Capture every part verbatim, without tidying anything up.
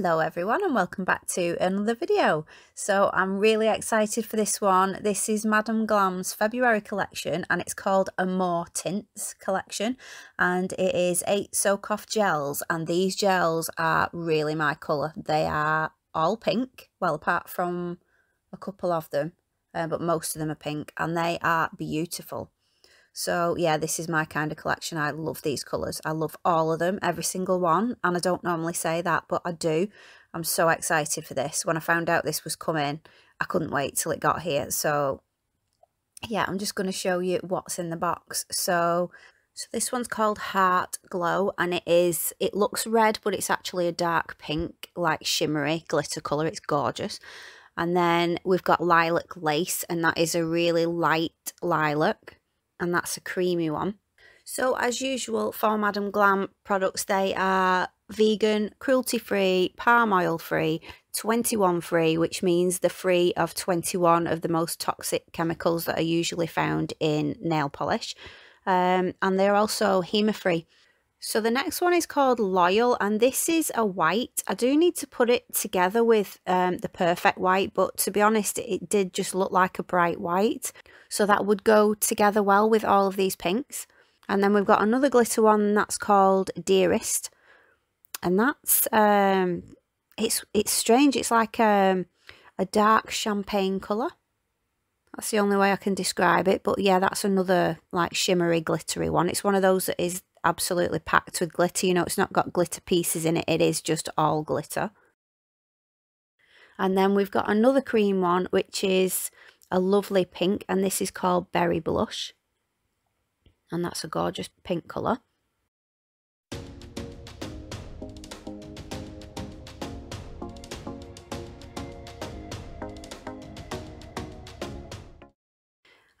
Hello everyone and welcome back to another video. So I'm really excited for this one. This is Madame Glam's February collection and it's called Amour Tints Collection, and it is eight Soak Off Gels, and these gels are really my colour. They are all pink, well apart from a couple of them, uh, but most of them are pink, and they are beautiful. So yeah, this is my kind of collection. I love these colours. I love all of them, every single one. And I don't normally say that, but I do. I'm so excited for this. When I found out this was coming, I couldn't wait till it got here. So yeah, I'm just going to show you what's in the box. So, so this one's called Heart Glow, and it is, it looks red, but it's actually a dark pink, like shimmery glitter colour. It's gorgeous. And then we've got Lilac Lace, and that is a really light lilac, and that's a creamy one. So as usual for Madame Glam products, they are vegan, cruelty-free, palm oil-free, twenty-one free, which means they're free of twenty-one of the most toxic chemicals that are usually found in nail polish. Um, and they're also HEMA free. So the next one is called Loyal, and this is a white. I do need to put it together with um, the perfect white, but to be honest, it did just look like a bright white. So that would go together well with all of these pinks. And then we've got another glitter one that's called Dearest. And that's, um, it's it's strange. It's like um, a dark champagne colour. That's the only way I can describe it. But yeah, that's another like shimmery, glittery one. It's one of those that is absolutely packed with glitter. You know, it's not got glitter pieces in it, it is just all glitter. And then we've got another cream one, which is a lovely pink, and this is called Berry Blush, and that's a gorgeous pink colour.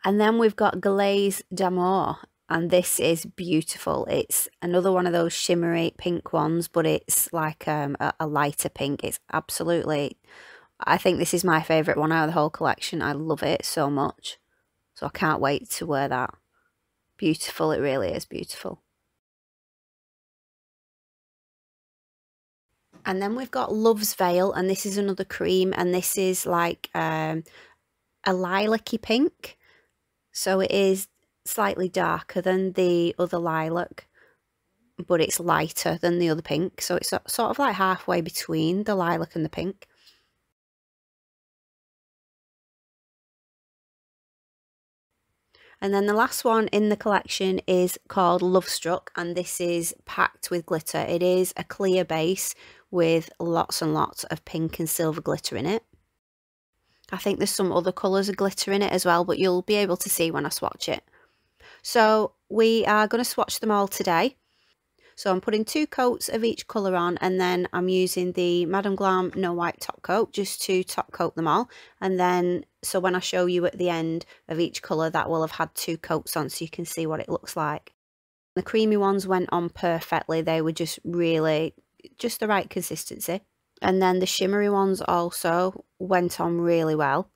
And then we've got Glaze D'Amour, and this is beautiful. It's another one of those shimmery pink ones, but it's like um, a, a lighter pink. It's absolutely, I think this is my favourite one out of the whole collection. I love it so much. So I can't wait to wear that. Beautiful, it really is beautiful. And then we've got Love's Veil, and this is another cream, and this is like um, a lilac-y pink. So it is slightly darker than the other lilac, but it's lighter than the other pink, so it's sort of like halfway between the lilac and the pink. And then the last one in the collection is called Lovestruck, and this is packed with glitter. It is a clear base with lots and lots of pink and silver glitter in it. I think there's some other colours of glitter in it as well, but you'll be able to see when I swatch it. So we are going to swatch them all today. So I'm putting two coats of each colour on, and then I'm using the Madame Glam No Wipe Top Coat just to top coat them all. And then, so when I show you at the end of each colour, that will have had two coats on, so you can see what it looks like. The creamy ones went on perfectly. They were just really, just the right consistency. And then the shimmery ones also went on really well.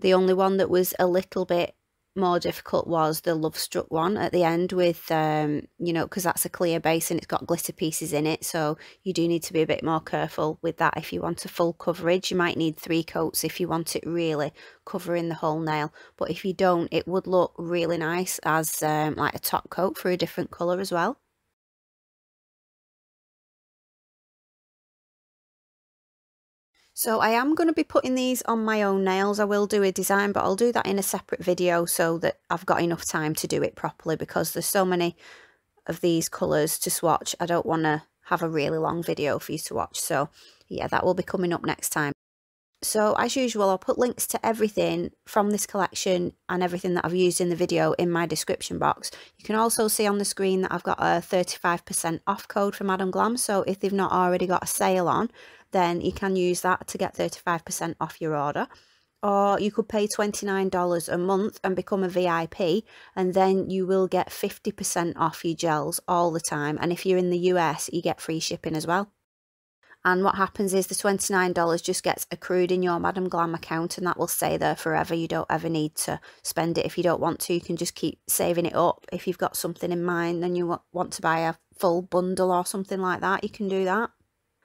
The only one that was a little bit more difficult was the Lovestruck one at the end with, um, you know, because that's a clear base and it's got glitter pieces in it. So you do need to be a bit more careful with that. If you want a full coverage, you might need three coats if you want it really covering the whole nail. But if you don't, it would look really nice as um, like a top coat for a different colour as well. So I am going to be putting these on my own nails. I will do a design, but I'll do that in a separate video so that I've got enough time to do it properly, because there's so many of these colours to swatch. I don't want to have a really long video for you to watch. So yeah, that will be coming up next time. So as usual, I'll put links to everything from this collection and everything that I've used in the video in my description box. You can also see on the screen that I've got a thirty-five percent off code for Madame Glam. So if they've not already got a sale on, then you can use that to get thirty-five percent off your order. Or you could pay twenty-nine dollars a month and become a V I P, and then you will get fifty percent off your gels all the time. And if you're in the U S, you get free shipping as well. And what happens is the twenty-nine dollars just gets accrued in your Madame Glam account, and that will stay there forever. You don't ever need to spend it if you don't want to. You can just keep saving it up. If you've got something in mind, then you want to buy a full bundle or something like that, you can do that.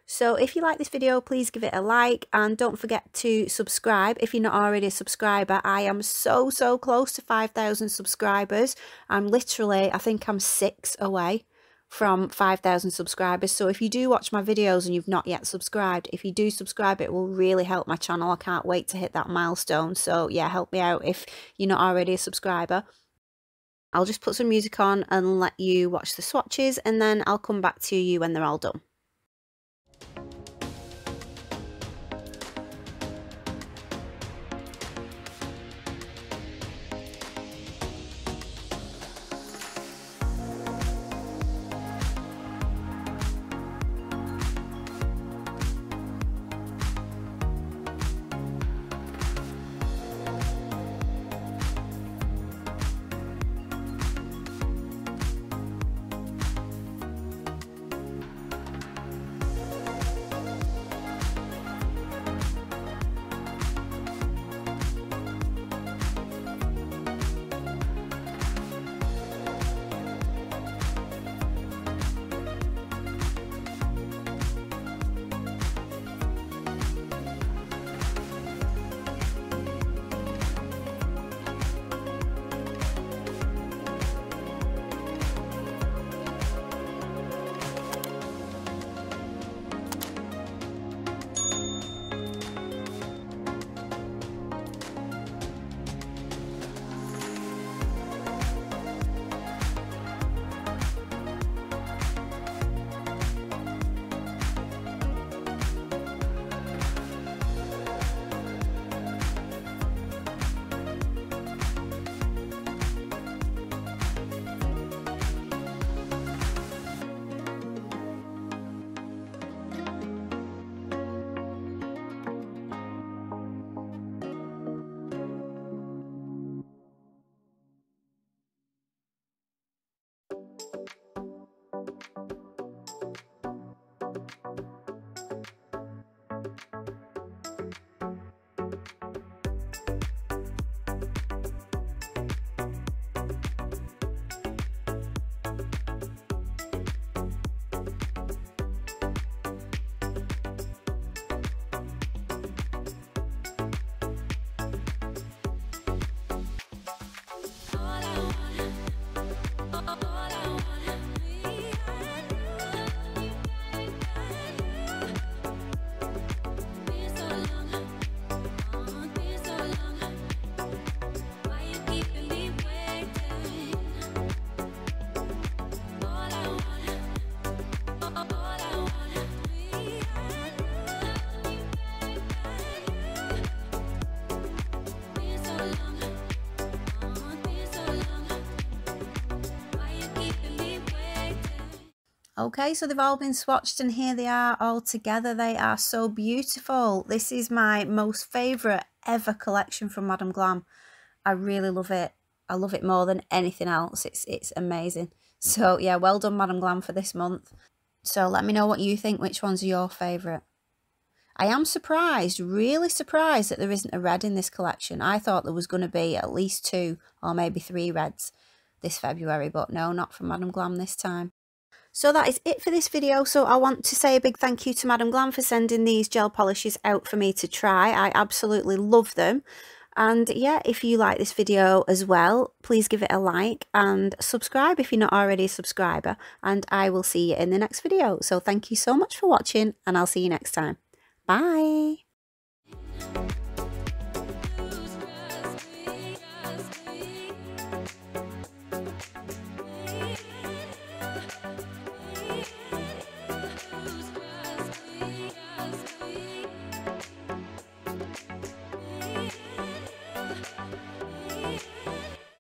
So if you like this video, please give it a like and don't forget to subscribe if you're not already a subscriber. I am so, so close to five thousand subscribers. I'm literally, I think I'm six away from five thousand subscribers. So if you do watch my videos and you've not yet subscribed, if you do subscribe, it will really help my channel. I can't wait to hit that milestone. So yeah, help me out if you're not already a subscriber. I'll just put some music on and let you watch the swatches, and then I'll come back to you when they're all done. Okay, so they've all been swatched and here they are all together. They are so beautiful. This is my most favourite ever collection from Madame Glam. I really love it. I love it more than anything else. It's, it's amazing. So yeah, well done Madame Glam for this month. So let me know what you think. Which one's your favourite? I am surprised, really surprised that there isn't a red in this collection. I thought there was going to be at least two or maybe three reds this February, but no, not from Madame Glam this time. So that is it for this video. So I want to say a big thank you to Madame Glam for sending these gel polishes out for me to try. I absolutely love them. And yeah, if you like this video as well, please give it a like and subscribe if you're not already a subscriber. And I will see you in the next video. So thank you so much for watching and I'll see you next time. Bye.